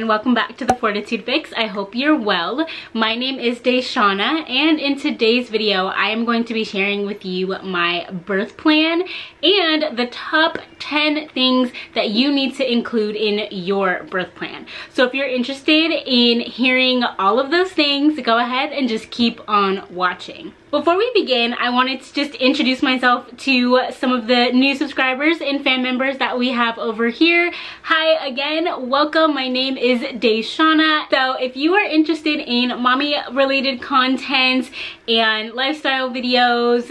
and welcome back to the Fortitude Fix. I hope you're well. My name is DaShanna, and in today's video I am going to be sharing with you my birth plan and the top 10 things that you need to include in your birth plan. So if you're interested in hearing all of those things, go ahead and just keep on watching. Before we begin, I wanted to just introduce myself to some of the new subscribers and fan members that we have over here. Hi again, welcome. My name is DaShanna. So if you are interested in mommy related content and lifestyle videos,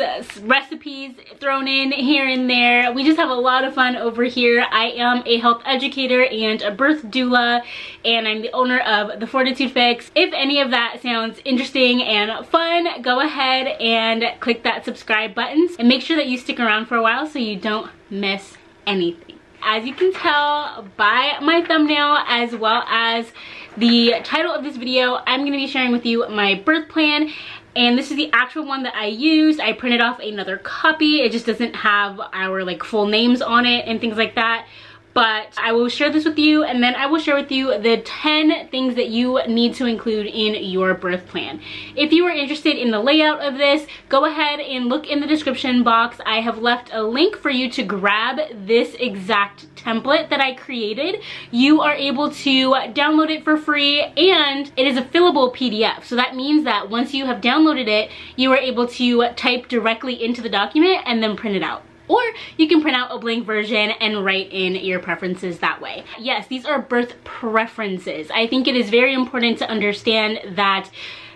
recipes thrown in here and there, we just have a lot of fun over here. I am a health educator and a birth doula, and I'm the owner of The Fortitude Fix. If any of that sounds interesting and fun, go ahead and click that subscribe button and make sure that you stick around for a while so you don't miss anything. As you can tell by my thumbnail as well as the title of this video, I'm going to be sharing with you my birth plan, and this is the actual one that I used. I printed off another copy. It just doesn't have our like full names on it and things like that. But I will share this with you, and then I will share with you the 10 things that you need to include in your birth plan. If you are interested in the layout of this, go ahead and look in the description box. I have left a link for you to grab this exact template that I created. You are able to download it for free, and it is a fillable PDF. So that means that once you have downloaded it, you are able to type directly into the document and then print it out. Or you can print out a blank version and write in your preferences that way. Yes, these are birth preferences. I think it is very important to understand that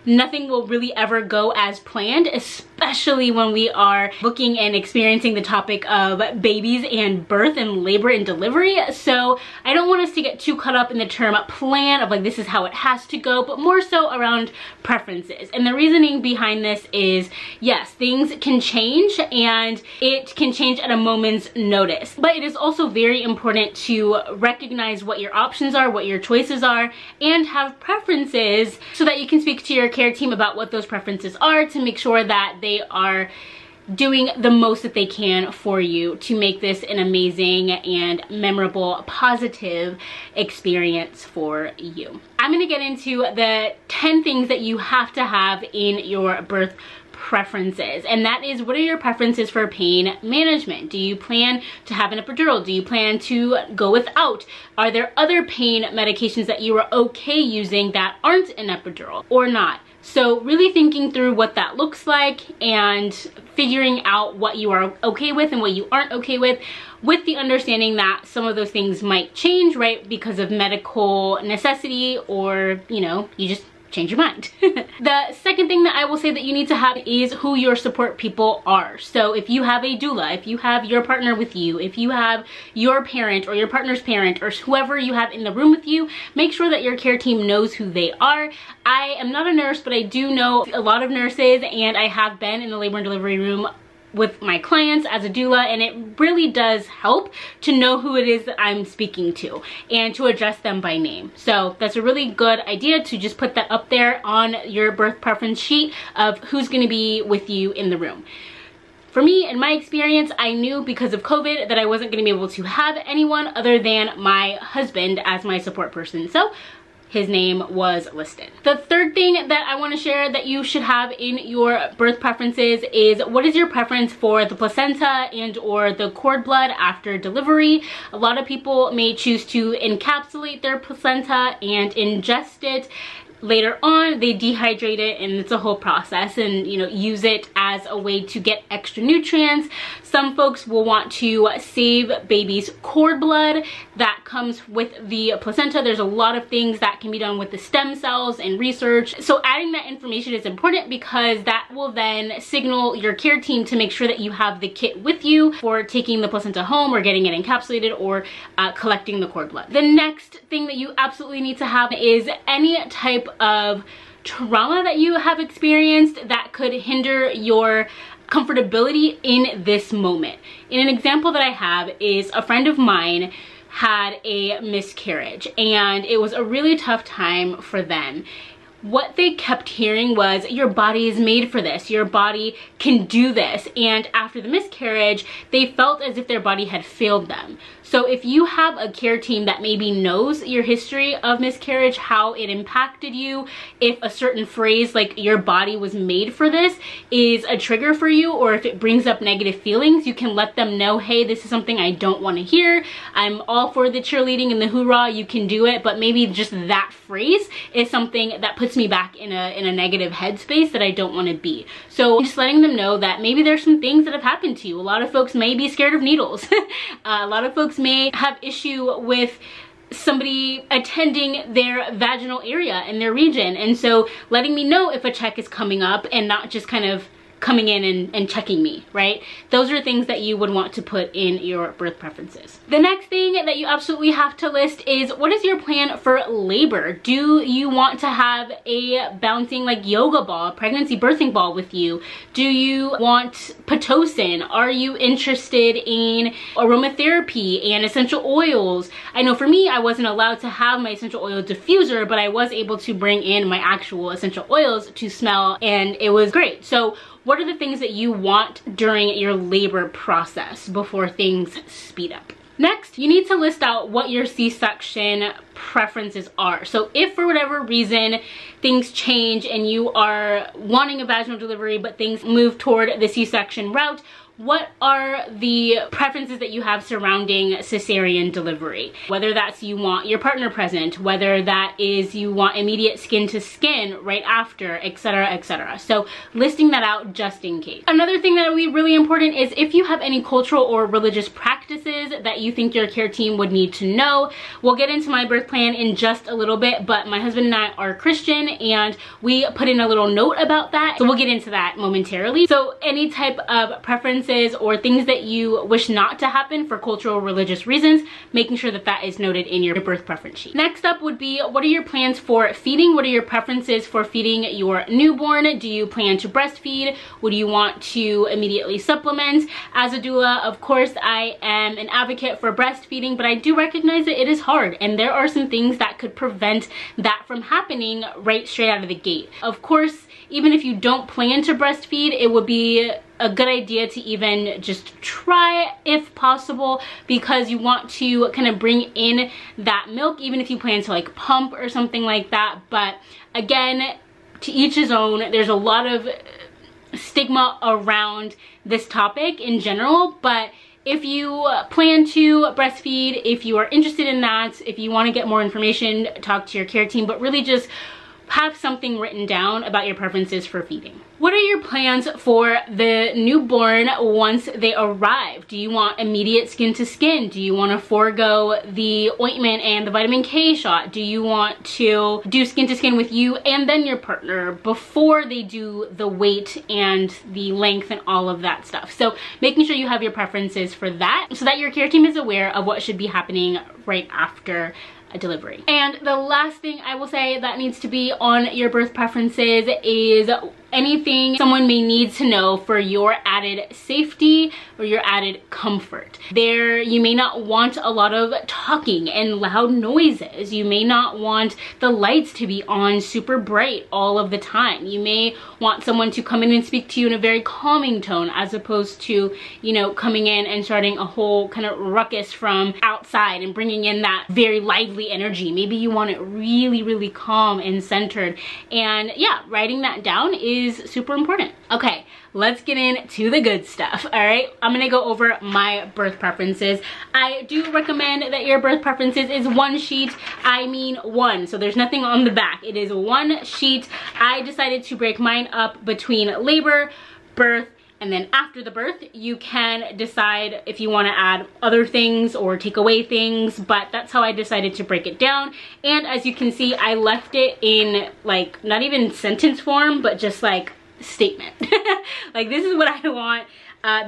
nothing will really ever go as planned, especially when we are looking and experiencing the topic of babies and birth and labor and delivery. So I don't want us to get too caught up in the term plan of like this is how it has to go, but more so around preferences. And the reasoning behind this is, yes, things can change and it can change at a moment's notice. But it is also very important to recognize what your options are, what your choices are, and have preferences so that you can speak to your care team about what those preferences are to make sure that they are doing the most that they can for you to make this an amazing and memorable, positive experience for you. I'm going to get into the 10 things that you have to have in your birth preferences, and that is, what are your preferences for pain management? Do you plan to have an epidural? Do you plan to go without? Are there other pain medications that you are okay using that aren't an epidural or not? So really thinking through what that looks like and figuring out what you are okay with and what you aren't okay with the understanding that some of those things might change, right, because of medical necessity, or you know, you just change your mind. The second thing that I will say that you need to have is who your support people are. So if you have a doula, if you have your partner with you, if you have your parent or your partner's parent or whoever you have in the room with you, make sure that your care team knows who they are. I am not a nurse, but I do know a lot of nurses, and I have been in the labor and delivery room with my clients as a doula, and it really does help to know who it is that I'm speaking to and to address them by name. So that's a really good idea to just put that up there on your birth preference sheet of who's going to be with you in the room. For me, in my experience, I knew because of COVID that I wasn't going to be able to have anyone other than my husband as my support person. So his name was listed. The third thing that I want to share that you should have in your birth preferences is, what is your preference for the placenta and or the cord blood after delivery? A lot of people may choose to encapsulate their placenta and ingest it. Later on, they dehydrate it, and it's a whole process, and you know, use it as a way to get extra nutrients. Some folks will want to save baby's cord blood that comes with the placenta. There's a lot of things that can be done with the stem cells and research. So adding that information is important because that will then signal your care team to make sure that you have the kit with you for taking the placenta home or getting it encapsulated or collecting the cord blood. The next thing that you absolutely need to have is any type of trauma that you have experienced that could hinder your comfortability in this moment. And an example that I have is, a friend of mine had a miscarriage, and it was a really tough time for them. what they kept hearing was, your body is made for this, your body can do this. And after the miscarriage, they felt as if their body had failed them. So if you have a care team that maybe knows your history of miscarriage, how it impacted you, if a certain phrase like your body was made for this is a trigger for you, or if it brings up negative feelings, you can let them know, hey, this is something I don't want to hear. I'm all for the cheerleading and the hoorah, you can do it, but maybe just that phrase is something that puts me back in a negative headspace that I don't want to be. So just letting them know that maybe there's some things that have happened to you. A lot of folks may be scared of needles. A lot of folks may have issue with somebody attending their vaginal area and their region. And so letting me know if a check is coming up and not just kind of coming in and checking me, right? Those are things that you would want to put in your birth preferences. The next thing that you absolutely have to list is, what is your plan for labor? Do you want to have a bouncing like yoga ball, pregnancy birthing ball with you? Do you want Pitocin? Are you interested in aromatherapy and essential oils? I know for me, I wasn't allowed to have my essential oil diffuser, but I was able to bring in my actual essential oils to smell, and it was great. So what are the things that you want during your labor process before things speed up? Next, you need to list out what your C-section preferences are. So if for whatever reason things change and you are wanting a vaginal delivery but things move toward the C-section route, what are the preferences that you have surrounding cesarean delivery? Whether that's you want your partner present, whether that is you want immediate skin to skin right after, etc., etc. So listing that out just in case. Another thing that would be really important is if you have any cultural or religious practices that you think your care team would need to know. We'll get into my birth plan in just a little bit, but my husband and I are Christian and we put in a little note about that. So we'll get into that momentarily. So any type of preference or things that you wish not to happen for cultural or religious reasons, making sure that that is noted in your birth preference sheet. Next up would be, what are your plans for feeding? What are your preferences for feeding your newborn? Do you plan to breastfeed? Would you want to immediately supplement? As a doula, of course, I am an advocate for breastfeeding, but I do recognize that it is hard and there are some things that could prevent that from happening right straight out of the gate. Of course, even if you don't plan to breastfeed, it would be a good idea to even just try if possible, because you want to kind of bring in that milk, even if you plan to like pump or something like that. But again, to each his own. There's a lot of stigma around this topic in general, but if you plan to breastfeed, if you are interested in that, if you want to get more information, talk to your care team, but really just have something written down about your preferences for feeding. What are your plans for the newborn once they arrive? Do you want immediate skin to skin? Do you want to forego the ointment and the vitamin K shot? Do you want to do skin to skin with you and then your partner before they do the weight and the length and all of that stuff? So making sure you have your preferences for that so that your care team is aware of what should be happening right after a delivery. And the last thing I will say that needs to be on your birth preferences is anything someone may need to know for your added safety or your added comfort. There, you may not want a lot of talking and loud noises. You may not want the lights to be on super bright all of the time. You may want someone to come in and speak to you in a very calming tone as opposed to, you know, coming in and starting a whole kind of ruckus from outside and bringing in that very lively energy. Maybe you want it really, really calm and centered. And yeah, writing that down is super important. Okay, let's get into the good stuff. All right, I'm gonna go over my birth preferences. I do recommend that your birth preferences is one sheet. I mean one, so there's nothing on the back. It is one sheet. I decided to break mine up between labor, birth, and then after the birth, you can decide if you want to add other things or take away things, but that's how I decided to break it down. And as you can see, I left it in like not even sentence form, but just like statement. Like, this is what I want.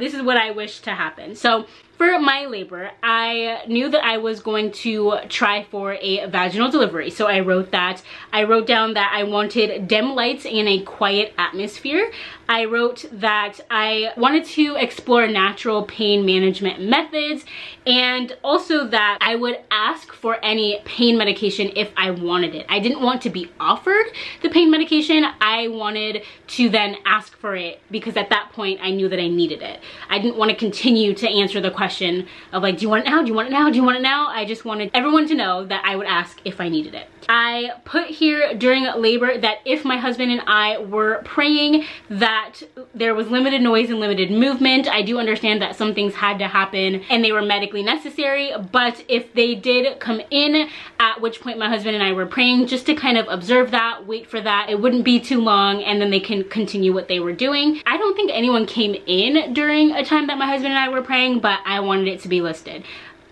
This is what I wish to happen. So for my labor, I knew that I was going to try for a vaginal delivery. So I wrote down that I wanted dim lights and a quiet atmosphere. I wrote that I wanted to explore natural pain management methods, and also that I would ask for any pain medication if I wanted it. I didn't want to be offered the pain medication. I wanted to then ask for it because at that point I knew that I needed it. I didn't want to continue to answer the question of like, do you want it now? Do you want it now? Do you want it now? I just wanted everyone to know that I would ask if I needed it. I put here during labor that if my husband and I were praying that there was limited noise and limited movement. I do understand that some things had to happen and they were medically necessary, but if they did come in, at which point my husband and I were praying just to kind of observe that, wait for that, it wouldn't be too long, and then they can continue what they were doing. I don't think anyone came in during a time that my husband and I were praying, but I wanted it to be listed.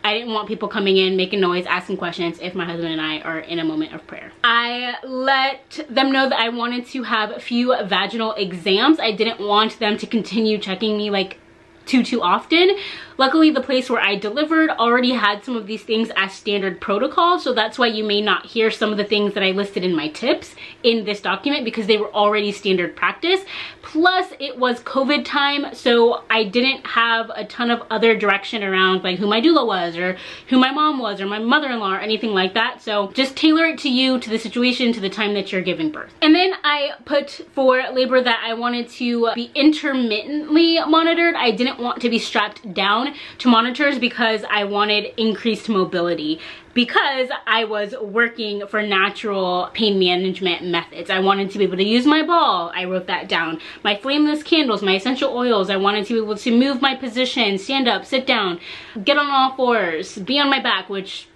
I didn't want people coming in, making noise, asking questions if my husband and I are in a moment of prayer. I let them know that I wanted to have a few vaginal exams. I didn't want them to continue checking me like too often. Luckily, the place where I delivered already had some of these things as standard protocol, so that's why you may not hear some of the things that I listed in my tips in this document, because they were already standard practice. Plus, it was COVID time, so I didn't have a ton of other direction around like who my doula was or who my mom was or my mother-in-law or anything like that. So just tailor it to you, to the situation, to the time that you're giving birth. And then I put for labor that I wanted to be intermittently monitored. I didn't want to be strapped down to monitors because I wanted increased mobility, because I was working for natural pain management methods. I wanted to be able to use my ball. I wrote that down. My flameless candles, my essential oils. I wanted to be able to move my position, stand up, sit down, get on all fours, be on my back, which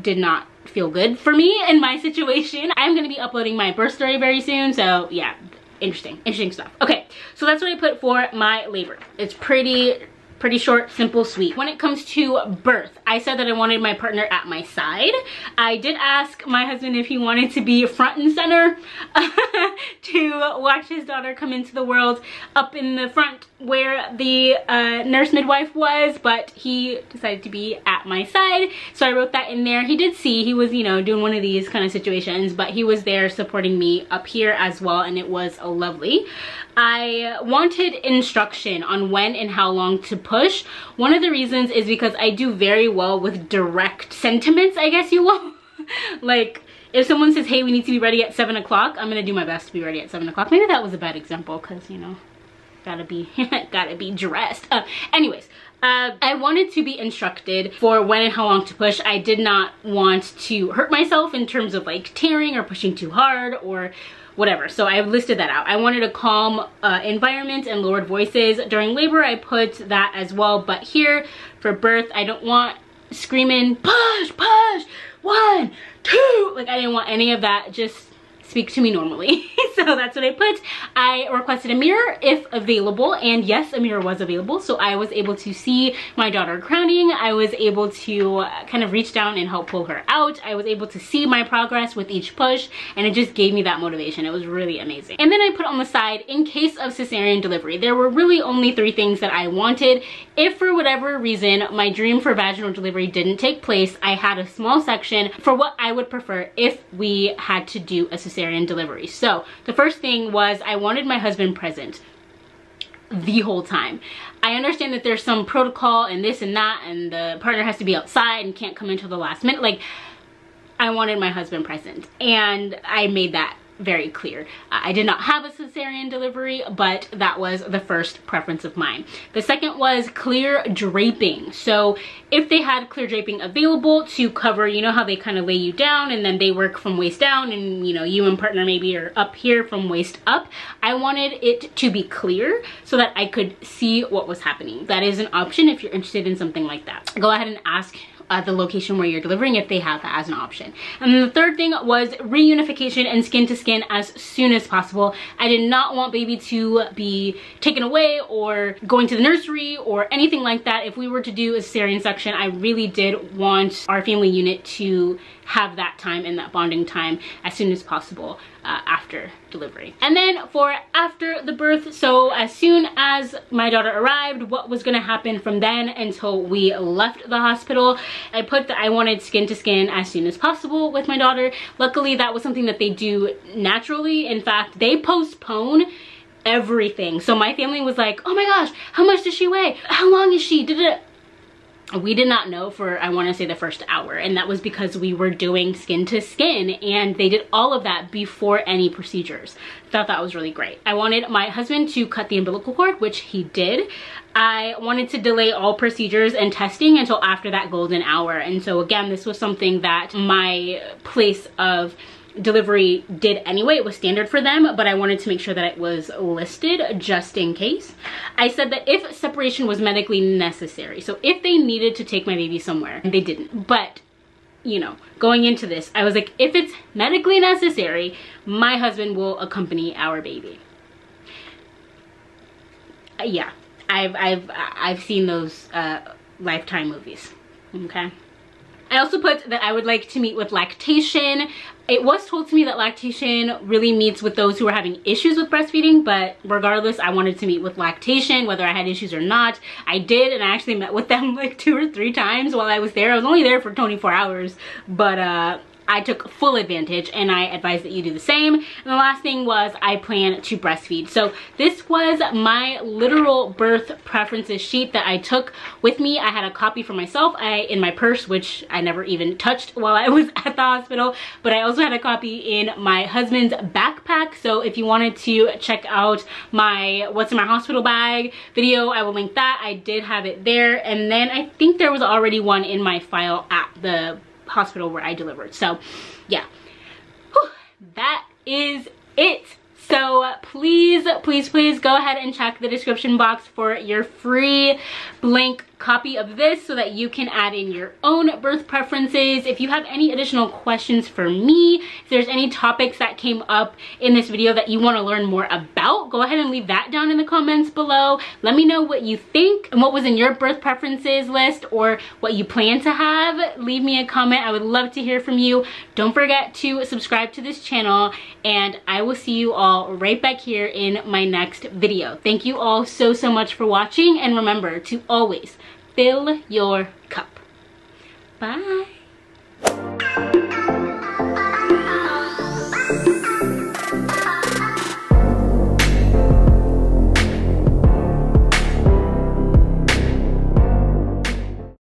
did not feel good for me in my situation. I'm going to be uploading my birth story very soon, so yeah. Interesting stuff. Okay, so that's what I put for my labor. It's pretty short, simple, sweet. When it comes to birth, I said that I wanted my partner at my side. I did ask my husband if he wanted to be front and center to watch his daughter come into the world up in the front where the nurse midwife was, but he decided to be at my side. So I wrote that in there. He did see, he was, you know, doing one of these kind of situations, but he was there supporting me up here as well, and it was lovely. I wanted instruction on when and how long to push. One of the reasons is because I do very well with direct sentiments, I guess you will. Like, if someone says, hey, we need to be ready at 7 o'clock, I'm going to do my best to be ready at 7 o'clock. Maybe that was a bad example because, you know, gotta be dressed. Anyways. I wanted to be instructed for when and how long to push. I did not want to hurt myself in terms of like tearing or pushing too hard or whatever. So I listed that out. I wanted a calm environment and lowered voices. During labor, I put that as well. But here for birth, I don't want screaming, push, 1, 2. Like, I didn't want any of that. Just speak to me normally. So that's what I put. I requested a mirror if available, and yes, a mirror was available, so I was able to see my daughter crowning. I was able to kind of reach down and help pull her out. I was able to see my progress with each push, and it just gave me that motivation. It was really amazing. And then I put on the side, in case of cesarean delivery. There were really only 3 things that I wanted. If for whatever reason my dream for vaginal delivery didn't take place, I had a small section for what I would prefer if we had to do a cesarean delivery. So the first thing was I wanted my husband present the whole time. I understand that there's some protocol and this and that, and the partner has to be outside and can't come until the last minute. Like, I wanted my husband present, and I made that very clear. I did not have a cesarean delivery, but that was the first preference of mine. The second was clear draping. So if they had clear draping available to cover, you know how they kind of lay you down and then they work from waist down, and you know, you and partner maybe are up here from waist up. I wanted it to be clear so that I could see what was happening. That is an option if you're interested in something like that. Go ahead and ask the location where you're delivering if they have that as an option. And then the third thing was reunification and skin to skin as soon as possible. I did not want baby to be taken away or going to the nursery or anything like that. If we were to do a cesarean section, I really did want our family unit to have that time and that bonding time as soon as possible. after delivery. And then for after the birth, so as soon as my daughter arrived, what was gonna happen from then until we left the hospital, I put that I wanted skin to skin as soon as possible with my daughter. Luckily, that was something that they do naturally. In fact, they postpone everything. So my family was like, oh my gosh, how much does she weigh? How long is she? We did not know for, I want to say, the first hour, and that was because we were doing skin to skin, and they did all of that before any procedures. Thought that was really great. I wanted my husband to cut the umbilical cord, which he did. I wanted to delay all procedures and testing until after that golden hour. And so again, this was something that my place of delivery did anyway. It was standard for them, but I wanted to make sure that it was listed just in case. I said that if separation was medically necessary, so if they needed to take my baby somewhere, they didn't, but you know, going into this, I was like, if it's medically necessary, my husband will accompany our baby. Yeah, I've seen those Lifetime movies, okay? I also put that I would like to meet with lactation. It was told to me that lactation really meets with those who are having issues with breastfeeding, but regardless, I wanted to meet with lactation, whether I had issues or not. I did, and I actually met with them like 2 or 3 times while I was there. I was only there for 24 hours, but I took full advantage, and I advise that you do the same. And the last thing was I plan to breastfeed. So this was my literal birth preferences sheet that I took with me. I had a copy for myself in my purse, which I never even touched while I was at the hospital, but I also had a copy in my husband's backpack. So if you wanted to check out my what's in my hospital bag video, I will link that. I did have it there. And then I think there was already one in my file at the hospital where I delivered. So yeah, whew, that is it. So please, please, please go ahead and check the description box for your free blank copy of this so that you can add in your own birth preferences. If you have any additional questions for me, if there's any topics that came up in this video that you want to learn more about, go ahead and leave that down in the comments below. Let me know what you think and what was in your birth preferences list or what you plan to have. Leave me a comment. I would love to hear from you. Don't forget to subscribe to this channel, and I will see you all right back here in my next video. Thank you all so, so much for watching, and remember to always fill your cup. Bye.